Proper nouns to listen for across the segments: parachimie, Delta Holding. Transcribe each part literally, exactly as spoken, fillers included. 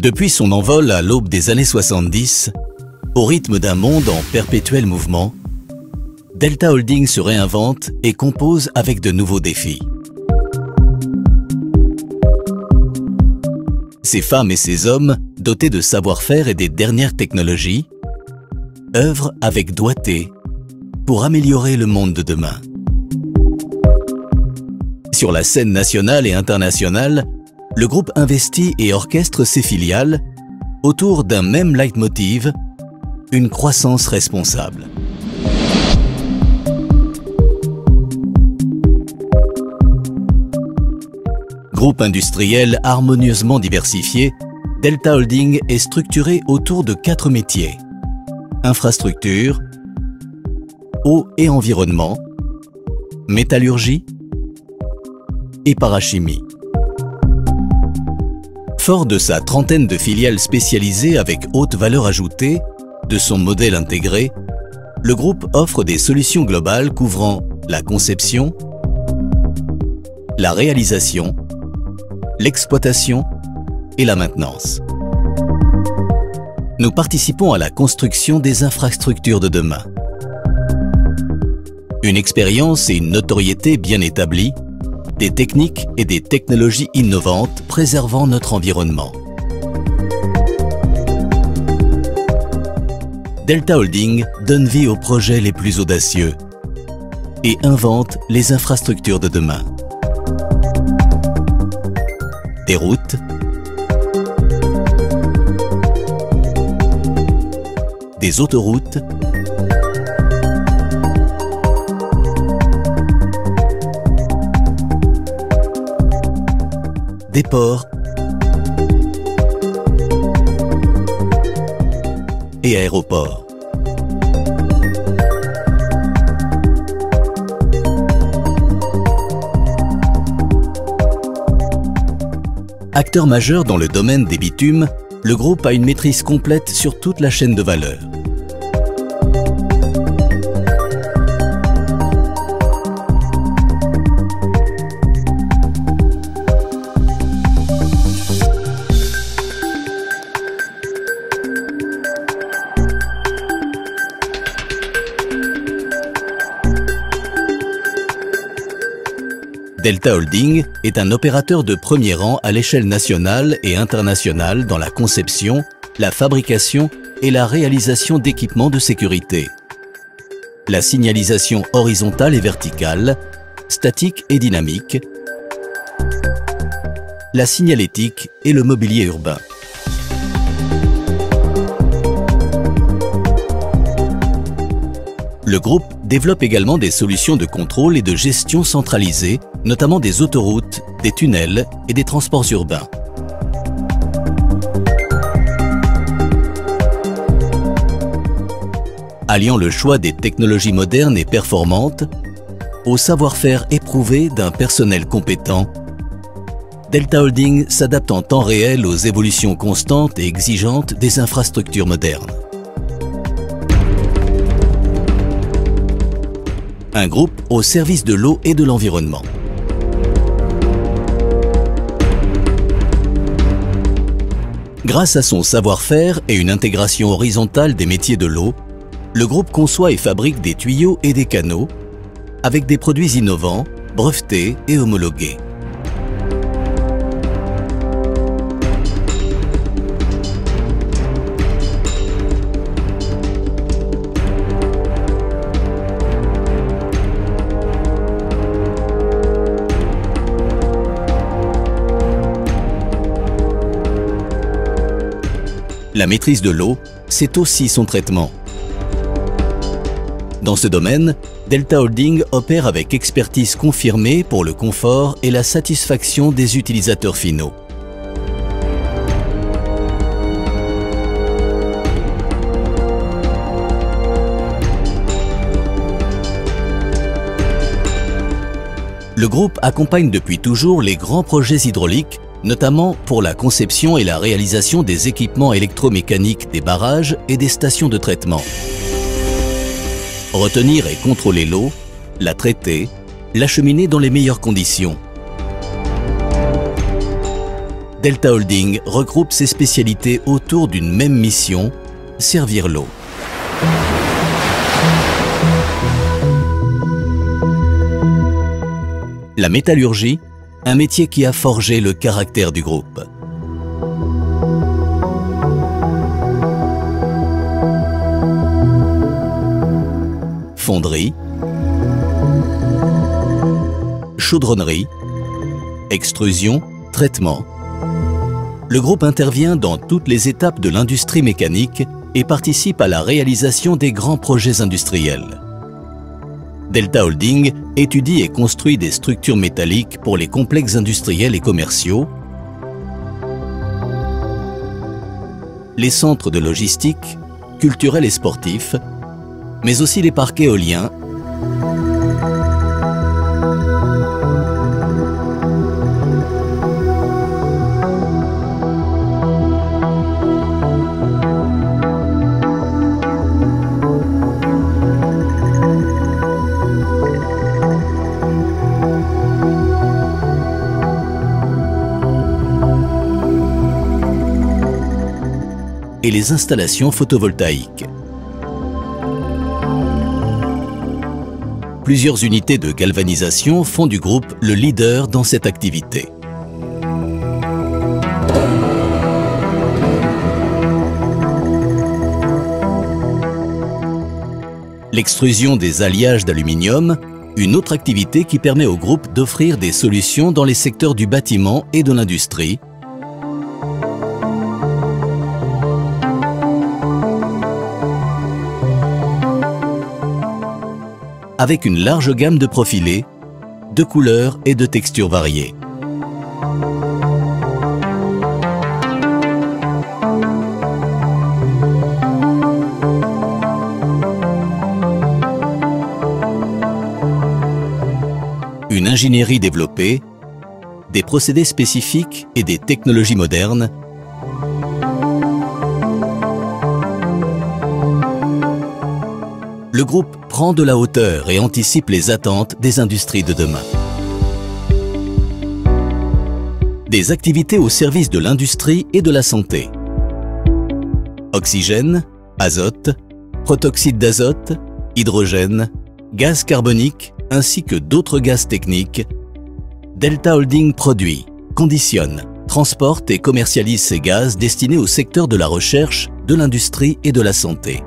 Depuis son envol à l'aube des années soixante-dix, au rythme d'un monde en perpétuel mouvement, Delta Holding se réinvente et compose avec de nouveaux défis. Ces femmes et ces hommes, dotés de savoir-faire et des dernières technologies, œuvrent avec doigté pour améliorer le monde de demain. Sur la scène nationale et internationale, le groupe investit et orchestre ses filiales autour d'un même leitmotiv, une croissance responsable. Groupe industriel harmonieusement diversifié, Delta Holding est structuré autour de quatre métiers: infrastructure, eau et environnement, métallurgie et parachimie. Fort de sa trentaine de filiales spécialisées avec haute valeur ajoutée, de son modèle intégré, le groupe offre des solutions globales couvrant la conception, la réalisation, l'exploitation et la maintenance. Nous participons à la construction des infrastructures de demain. Une expérience et une notoriété bien établies, des techniques et des technologies innovantes préservant notre environnement. Delta Holding donne vie aux projets les plus audacieux et invente les infrastructures de demain. Des routes, des autoroutes, des ports et aéroports. Acteur majeur dans le domaine des bitumes, le groupe a une maîtrise complète sur toute la chaîne de valeur. Delta Holding est un opérateur de premier rang à l'échelle nationale et internationale dans la conception, la fabrication et la réalisation d'équipements de sécurité. La signalisation horizontale et verticale, statique et dynamique, la signalétique et le mobilier urbain. Le groupe développe également des solutions de contrôle et de gestion centralisées, notamment des autoroutes, des tunnels et des transports urbains. Alliant le choix des technologies modernes et performantes au savoir-faire éprouvé d'un personnel compétent, Delta Holding s'adapte en temps réel aux évolutions constantes et exigeantes des infrastructures modernes. Un groupe au service de l'eau et de l'environnement. Grâce à son savoir-faire et une intégration horizontale des métiers de l'eau, le groupe conçoit et fabrique des tuyaux et des canaux avec des produits innovants, brevetés et homologués. La maîtrise de l'eau, c'est aussi son traitement. Dans ce domaine, Delta Holding opère avec expertise confirmée pour le confort et la satisfaction des utilisateurs finaux. Le groupe accompagne depuis toujours les grands projets hydrauliques, notamment pour la conception et la réalisation des équipements électromécaniques des barrages et des stations de traitement. Retenir et contrôler l'eau, la traiter, l'acheminer dans les meilleures conditions. Delta Holding regroupe ses spécialités autour d'une même mission, servir l'eau. La métallurgie, un métier qui a forgé le caractère du groupe. Fonderie, chaudronnerie, extrusion, traitement. Le groupe intervient dans toutes les étapes de l'industrie mécanique et participe à la réalisation des grands projets industriels. Delta Holding étudie et construit des structures métalliques pour les complexes industriels et commerciaux, les centres de logistique, culturels et sportifs, mais aussi les parcs éoliens, et les installations photovoltaïques. Plusieurs unités de galvanisation font du groupe le leader dans cette activité. L'extrusion des alliages d'aluminium, une autre activité qui permet au groupe d'offrir des solutions dans les secteurs du bâtiment et de l'industrie, avec une large gamme de profilés, de couleurs et de textures variées. Une ingénierie développée, des procédés spécifiques et des technologies modernes, le groupe prend de la hauteur et anticipe les attentes des industries de demain. Des activités au service de l'industrie et de la santé. Oxygène, azote, protoxyde d'azote, hydrogène, gaz carbonique ainsi que d'autres gaz techniques. Delta Holding produit, conditionne, transporte et commercialise ces gaz destinés au secteur de la recherche, de l'industrie et de la santé.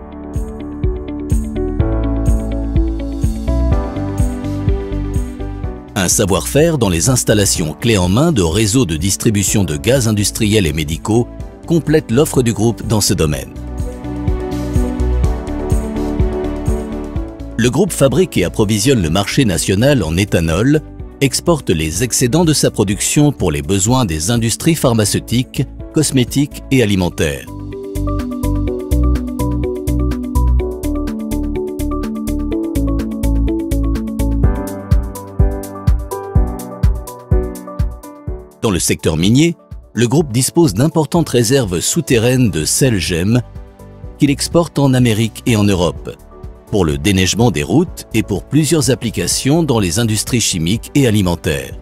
Un savoir-faire dans les installations clés en main de réseaux de distribution de gaz industriels et médicaux complète l'offre du groupe dans ce domaine. Le groupe fabrique et approvisionne le marché national en éthanol, exporte les excédents de sa production pour les besoins des industries pharmaceutiques, cosmétiques et alimentaires. Dans le secteur minier, le groupe dispose d'importantes réserves souterraines de sel gemme qu'il exporte en Amérique et en Europe, pour le déneigement des routes et pour plusieurs applications dans les industries chimiques et alimentaires.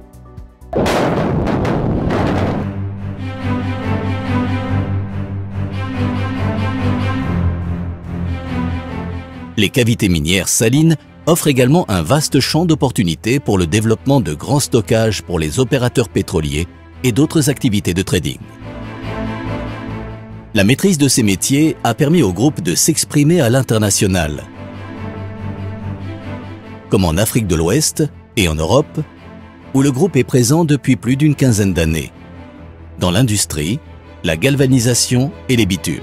Les cavités minières salines offre également un vaste champ d'opportunités pour le développement de grands stockages pour les opérateurs pétroliers et d'autres activités de trading. La maîtrise de ces métiers a permis au groupe de s'exprimer à l'international, comme en Afrique de l'Ouest et en Europe, où le groupe est présent depuis plus d'une quinzaine d'années, dans l'industrie, la galvanisation et les bitumes,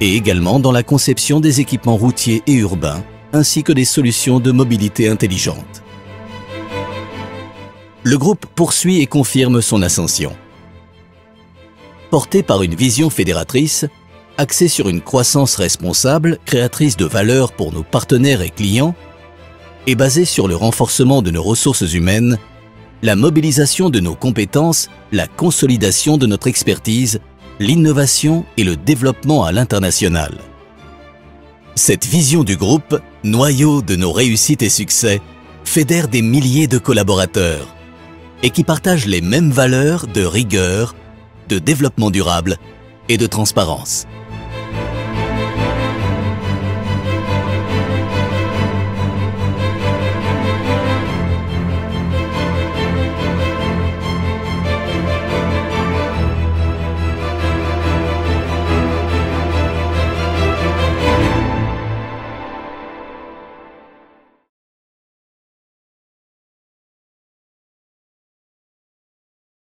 et également dans la conception des équipements routiers et urbains, ainsi que des solutions de mobilité intelligente. Le groupe poursuit et confirme son ascension. Porté par une vision fédératrice, axée sur une croissance responsable, créatrice de valeur pour nos partenaires et clients, et basée sur le renforcement de nos ressources humaines, la mobilisation de nos compétences, la consolidation de notre expertise, l'innovation et le développement à l'international. Cette vision du groupe, noyau de nos réussites et succès, fédère des milliers de collaborateurs, et qui partagent les mêmes valeurs de rigueur, de développement durable et de transparence.